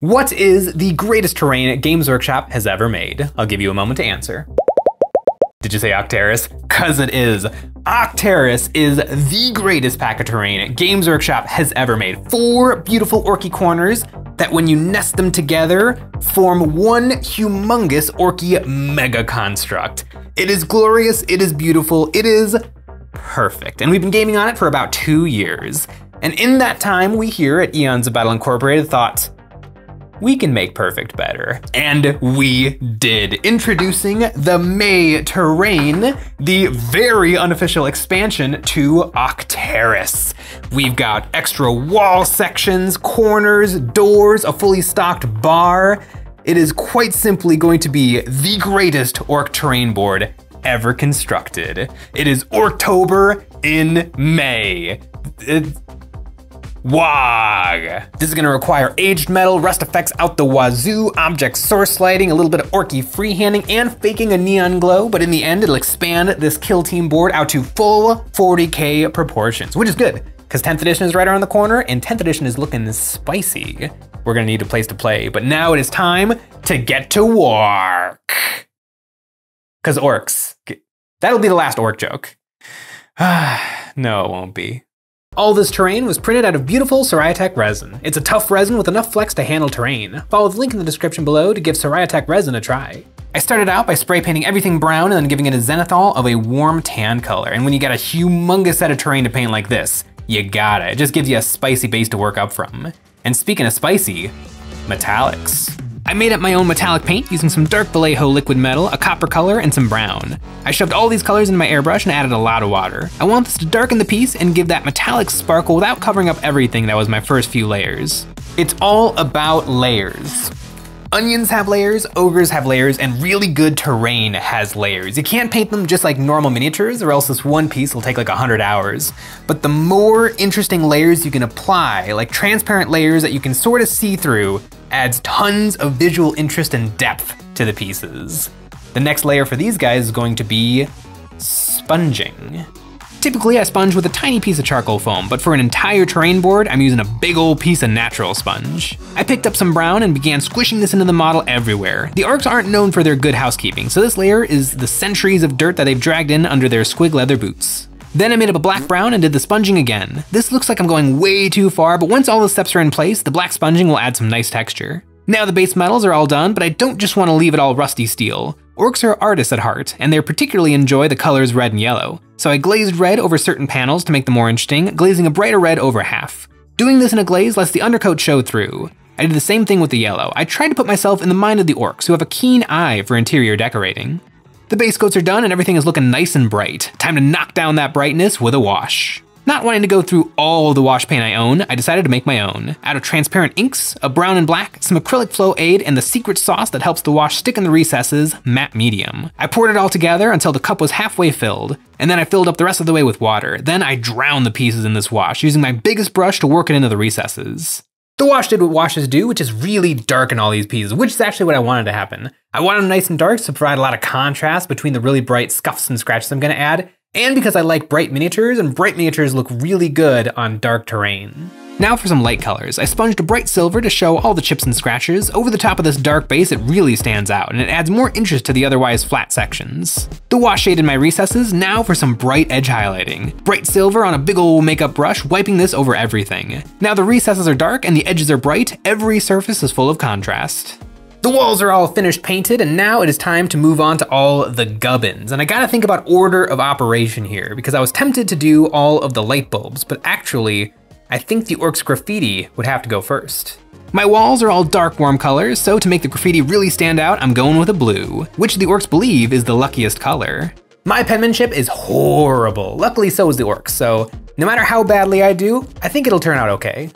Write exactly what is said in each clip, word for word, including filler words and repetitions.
What is the greatest terrain Games Workshop has ever made? I'll give you a moment to answer. Did you say Octarius? Cause it is. Octarius is the greatest pack of terrain Games Workshop has ever made. Four beautiful orky corners that when you nest them together, form one humongous orky mega construct. It is glorious, it is beautiful, it is perfect. And we've been gaming on it for about two years. And in that time, we here at Eons of Battle Incorporated thought, we can make perfect better. And we did. Introducing the May Terrain, the very unofficial expansion to Octarius. We've got extra wall sections, corners, doors, a fully stocked bar. It is quite simply going to be the greatest orc terrain board ever constructed. It is Orktober in May. It's WAAG. This is gonna require aged metal, rust effects out the wazoo, object source lighting, a little bit of orky freehanding, and faking a neon glow, but in the end, it'll expand this Kill Team board out to full forty K proportions, which is good, because tenth edition is right around the corner, and tenth edition is looking spicy. We're gonna need a place to play, but now it is time to get to work. Because orcs, that'll be the last orc joke. No, it won't be. All this terrain was printed out of beautiful Siraya Tech resin. It's a tough resin with enough flex to handle terrain. Follow the link in the description below to give Siraya Tech resin a try. I started out by spray painting everything brown and then giving it a zenithal of a warm tan color. And when you got a humongous set of terrain to paint like this, you gotta. It just gives you a spicy base to work up from. And speaking of spicy, metallics. I made up my own metallic paint using some dark Vallejo liquid metal, a copper color, and some brown. I shoved all these colors into my airbrush and added a lot of water. I want this to darken the piece and give that metallic sparkle without covering up everything that was my first few layers. It's all about layers. Onions have layers, ogres have layers, and really good terrain has layers. You can't paint them just like normal miniatures or else this one piece will take like a hundred hours. But the more interesting layers you can apply, like transparent layers that you can sort of see through, adds tons of visual interest and depth to the pieces. The next layer for these guys is going to be sponging. Typically I sponge with a tiny piece of charcoal foam, but for an entire terrain board, I'm using a big old piece of natural sponge. I picked up some brown and began squishing this into the model everywhere. The orcs aren't known for their good housekeeping, so this layer is the centuries of dirt that they've dragged in under their squig leather boots. Then I made up a black brown and did the sponging again. This looks like I'm going way too far, but once all the steps are in place, the black sponging will add some nice texture. Now the base metals are all done, but I don't just want to leave it all rusty steel. Orcs are artists at heart, and they particularly enjoy the colors red and yellow. So I glazed red over certain panels to make them more interesting, glazing a brighter red over half. Doing this in a glaze lets the undercoat show through. I did the same thing with the yellow. I tried to put myself in the mind of the orcs, who have a keen eye for interior decorating. The base coats are done and everything is looking nice and bright. Time to knock down that brightness with a wash. Not wanting to go through all the wash paint I own, I decided to make my own. Out of transparent inks, a brown and black, some acrylic flow aid, and the secret sauce that helps the wash stick in the recesses, matte medium. I poured it all together until the cup was halfway filled, and then I filled up the rest of the way with water. Then I drowned the pieces in this wash, using my biggest brush to work it into the recesses. The wash did what washes do, which is really darken all these pieces, which is actually what I wanted to happen. I want them nice and dark to provide a lot of contrast between the really bright scuffs and scratches I'm gonna add, and because I like bright miniatures, and bright miniatures look really good on dark terrain. Now for some light colors. I sponged a bright silver to show all the chips and scratches. Over the top of this dark base, it really stands out, and it adds more interest to the otherwise flat sections. The wash shaded my recesses. Now for some bright edge highlighting. Bright silver on a big ol' makeup brush, wiping this over everything. Now the recesses are dark and the edges are bright. Every surface is full of contrast. The walls are all finished painted, and now it is time to move on to all the gubbins. And I gotta think about order of operation here, because I was tempted to do all of the light bulbs, but actually, I think the orc's graffiti would have to go first. My walls are all dark warm colors, so to make the graffiti really stand out, I'm going with a blue, which the orcs believe is the luckiest color. My penmanship is horrible. Luckily, so is the orcs, so no matter how badly I do, I think it'll turn out okay.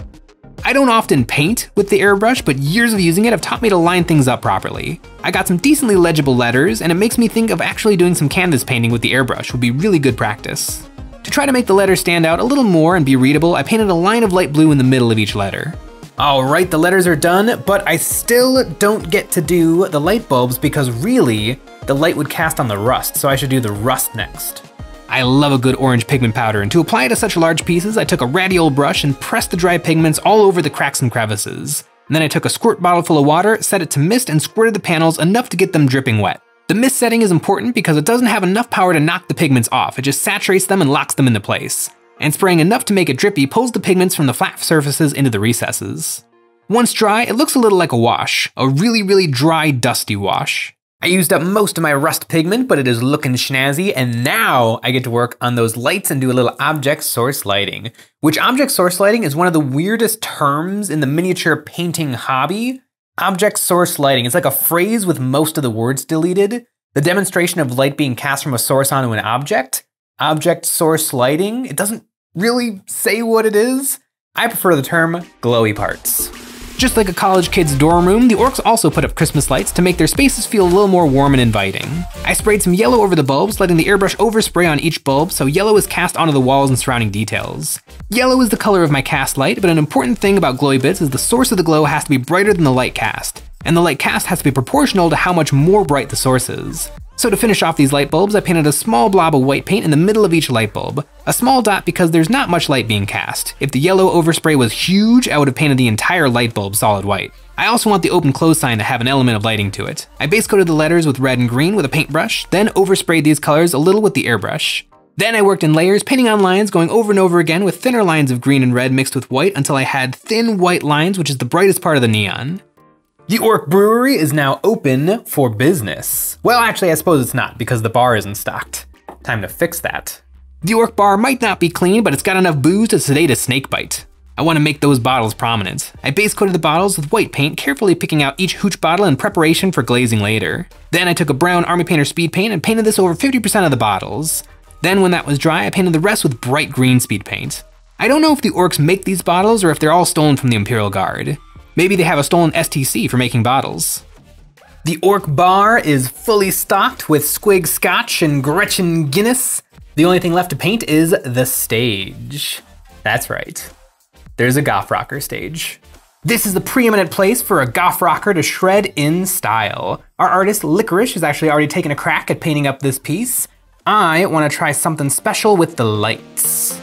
I don't often paint with the airbrush, but years of using it have taught me to line things up properly. I got some decently legible letters, and it makes me think of actually doing some canvas painting with the airbrush would be really good practice. To try to make the letters stand out a little more and be readable, I painted a line of light blue in the middle of each letter. All right, the letters are done, but I still don't get to do the light bulbs because really, the light would cast on the rust, so I should do the rust next. I love a good orange pigment powder, and to apply it to such large pieces, I took a ratty old brush and pressed the dry pigments all over the cracks and crevices. And then I took a squirt bottle full of water, set it to mist, and squirted the panels enough to get them dripping wet. The mist setting is important because it doesn't have enough power to knock the pigments off, it just saturates them and locks them into place. And spraying enough to make it drippy pulls the pigments from the flat surfaces into the recesses. Once dry, it looks a little like a wash, a really really dry dusty wash. I used up most of my rust pigment, but it is looking schnazzy, and now I get to work on those lights and do a little object source lighting. Which object source lighting is one of the weirdest terms in the miniature painting hobby. Object source lighting, it's like a phrase with most of the words deleted. The demonstration of light being cast from a source onto an object. Object source lighting, it doesn't really say what it is. I prefer the term glowy parts. Just like a college kid's dorm room, the orcs also put up Christmas lights to make their spaces feel a little more warm and inviting. I sprayed some yellow over the bulbs, letting the airbrush overspray on each bulb so yellow is cast onto the walls and surrounding details. Yellow is the color of my cast light, but an important thing about glowy bits is the source of the glow has to be brighter than the light cast, and the light cast has to be proportional to how much more bright the source is. So to finish off these light bulbs, I painted a small blob of white paint in the middle of each light bulb. A small dot because there's not much light being cast. If the yellow overspray was huge, I would have painted the entire light bulb solid white. I also want the open-close sign to have an element of lighting to it. I base coated the letters with red and green with a paintbrush, then oversprayed these colors a little with the airbrush. Then I worked in layers, painting on lines, going over and over again with thinner lines of green and red mixed with white until I had thin white lines, which is the brightest part of the neon. The Orc Brewery is now open for business. Well, actually, I suppose it's not because the bar isn't stocked. Time to fix that. The Orc Bar might not be clean, but it's got enough booze to sedate a snakebite. I want to make those bottles prominent. I base coated the bottles with white paint, carefully picking out each hooch bottle in preparation for glazing later. Then I took a brown Army Painter speed paint and painted this over fifty percent of the bottles. Then when that was dry, I painted the rest with bright green speed paint. I don't know if the orcs make these bottles or if they're all stolen from the Imperial Guard. Maybe they have a stolen S T C for making bottles. The Orc Bar is fully stocked with Squig Scotch and Gretchen Guinness. The only thing left to paint is the stage. That's right. There's a goth rocker stage. This is the preeminent place for a goth rocker to shred in style. Our artist Licorice has actually already taken a crack at painting up this piece. I want to try something special with the lights.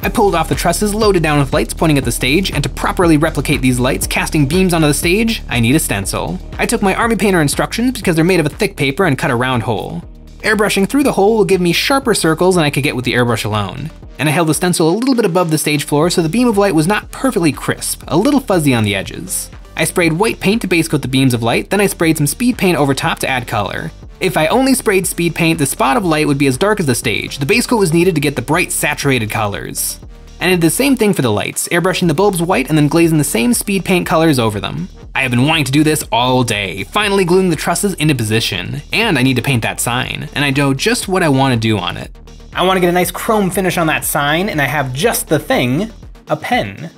I pulled off the trusses loaded down with lights pointing at the stage, and to properly replicate these lights casting beams onto the stage, I need a stencil. I took my Army Painter instructions because they're made of a thick paper and cut a round hole. Airbrushing through the hole will give me sharper circles than I could get with the airbrush alone. And I held the stencil a little bit above the stage floor so the beam of light was not perfectly crisp, a little fuzzy on the edges. I sprayed white paint to base coat the beams of light, then I sprayed some speed paint over top to add color. If I only sprayed speed paint, the spot of light would be as dark as the stage. The base coat was needed to get the bright, saturated colors. And I did the same thing for the lights, airbrushing the bulbs white and then glazing the same speed paint colors over them. I have been wanting to do this all day, finally gluing the trusses into position. And I need to paint that sign, and I know just what I want to do on it. I want to get a nice chrome finish on that sign, and I have just the thing, a pen.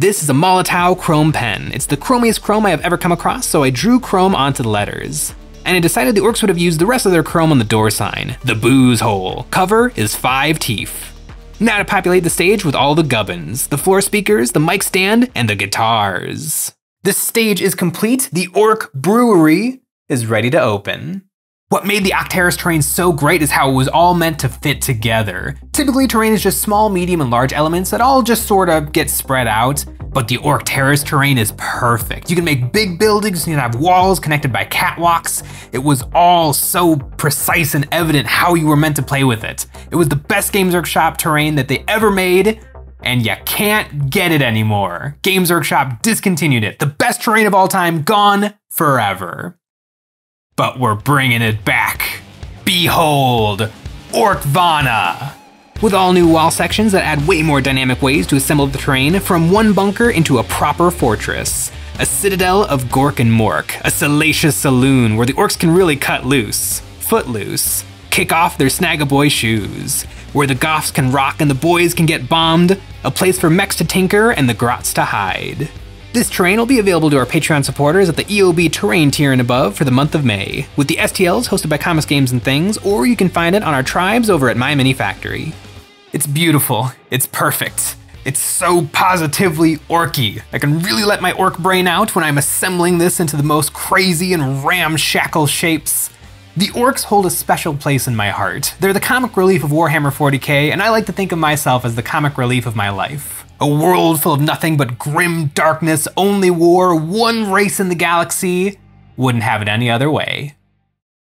This is a Molotow chrome pen. It's the chromiest chrome I have ever come across, so I drew chrome onto the letters. And I decided the orcs would have used the rest of their chrome on the door sign, the booze hole. Cover is five teeth. Now to populate the stage with all the gubbins, the floor speakers, the mic stand, and the guitars. The stage is complete. The Orc Brewery is ready to open. What made the Octarius terrain so great is how it was all meant to fit together. Typically, terrain is just small, medium, and large elements that all just sort of get spread out. But the Octarius terrain is perfect. You can make big buildings, you can have walls connected by catwalks. It was all so precise and evident how you were meant to play with it. It was the best Games Workshop terrain that they ever made, and you can't get it anymore. Games Workshop discontinued it. The best terrain of all time, gone forever. But we're bringing it back. Behold, Orkvana! With all new wall sections that add way more dynamic ways to assemble the terrain from one bunker into a proper fortress. A citadel of Gork and Mork, a salacious saloon where the orcs can really cut loose, footloose, kick off their snag-a-boy shoes, where the goths can rock and the boys can get bombed, a place for mechs to tinker and the grots to hide. This terrain will be available to our Patreon supporters at the E O B terrain tier and above for the month of May, with the S T Ls hosted by Comics Games and Things, or you can find it on our tribes over at My Mini Factory. It's beautiful, it's perfect, it's so positively orky. I can really let my orc brain out when I'm assembling this into the most crazy and ramshackle shapes. The orcs hold a special place in my heart. They're the comic relief of Warhammer forty K, and I like to think of myself as the comic relief of my life. A world full of nothing but grim darkness, only war, one race in the galaxy. Wouldn't have it any other way.